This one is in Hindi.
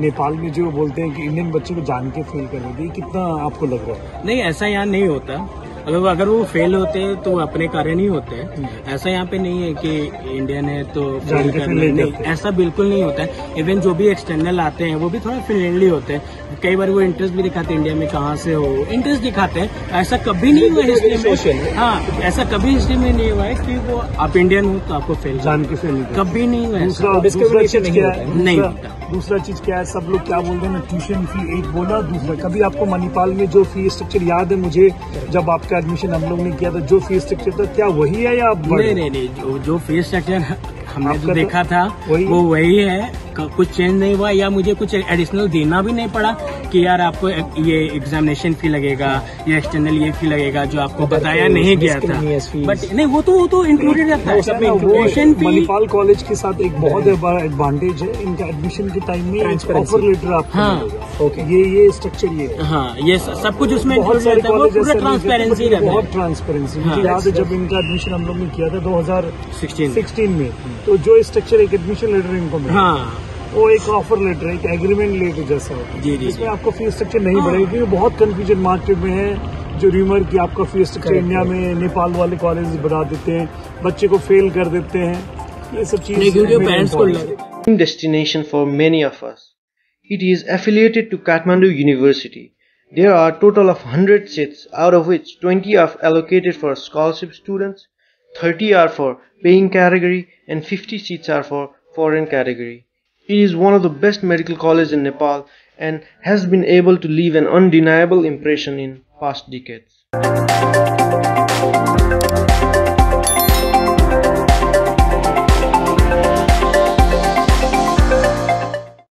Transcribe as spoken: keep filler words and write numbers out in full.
नेपाल में जो बोलते हैं कि इंडियन बच्चों को जान के फेल कर देते, कितना आपको लग रहा है? नहीं, ऐसा यहाँ नहीं होता। अगर अगर वो फेल होते हैं तो अपने कारण ही होते हैं। ऐसा यहाँ पे नहीं है कि इंडियन है तो फेल करना, ऐसा बिल्कुल नहीं होता है। इवन जो भी एक्सटर्नल आते हैं वो भी थोड़ा फ्रेंडली होते हैं। कई बार वो इंटरेस्ट भी दिखाते हैं, इंडिया में कहाँ से हो, इंटरेस्ट दिखाते हैं। ऐसा कभी नहीं हुआ हिस्ट्री में, हाँ ऐसा कभी हिस्ट्री में नहीं हुआ है कि वो आप इंडियन हो तो आपको फेल, जान के फेल, कभी नहीं हुआ। डिस्क्रिमिनेशन नहीं होता। दूसरा चीज क्या है, सब लोग क्या बोल रहे हैं, ट्यूशन फी एक बोला, दूसरा कभी आपको मणिपाल में जो फी स्ट्रक्चर याद है, मुझे जब आपका एडमिशन हम लोग ने किया था जो फीस स्ट्रक्चर था, क्या वही है या नहीं? नहीं नहीं जो, जो फीस स्ट्रक्चर हमने जो देखा था वही? वो वही है, कुछ चेंज नहीं हुआ। या मुझे कुछ एडिशनल देना भी नहीं पड़ा कि यार आपको ये एग्जामिनेशन फी लगेगा या एक्सटर्नल ये फी लगेगा, जो आपको बताया नहीं गया था। बट नहीं, वो तो वो तो इंक्लूडेड रहता है। मणिपाल कॉलेज के साथ एक बहुत बड़ा एडवांटेज है इनका, एडमिशन के टाइम में ऑफर लेटर आपको ओके ये ये स्ट्रक्चर ये, हाँ ये सब कुछ उसमें ट्रांसपेरेंसी रहता है, बहुत ट्रांसपेरेंसी। मुझे याद है जब इनका एडमिशन हम लोग ने किया था दो हजार सिक्सटीन में, तो जो स्ट्रक्चर एक एडमिशन लेटर इनको मिला, हाँ वो एक ऑफर लेटर, एक एग्रीमेंट लेटर जैसा होता है। जी जी, इसमें आपको फीस स्ट्रक्चर नहीं बढ़ेगा क्योंकि बहुत कंफ्यूजन मार्केट में है जो र्यूमर कि आपका फीस स्ट्रक्चर इंडिया में नेपाल वाले कॉलेज बढ़ा देते हैं, बच्चे को फेल कर देते हैं, ये सब चीजें। Destination for many of us, it is affiliated to Kathmandu university. There are total of hundred seats, out of which twenty are allocated for scholarship students, thirty are for paying category and fifty seats are for foreign category. It is one of the best medical colleges in Nepal and has been able to leave an undeniable impression in past decades.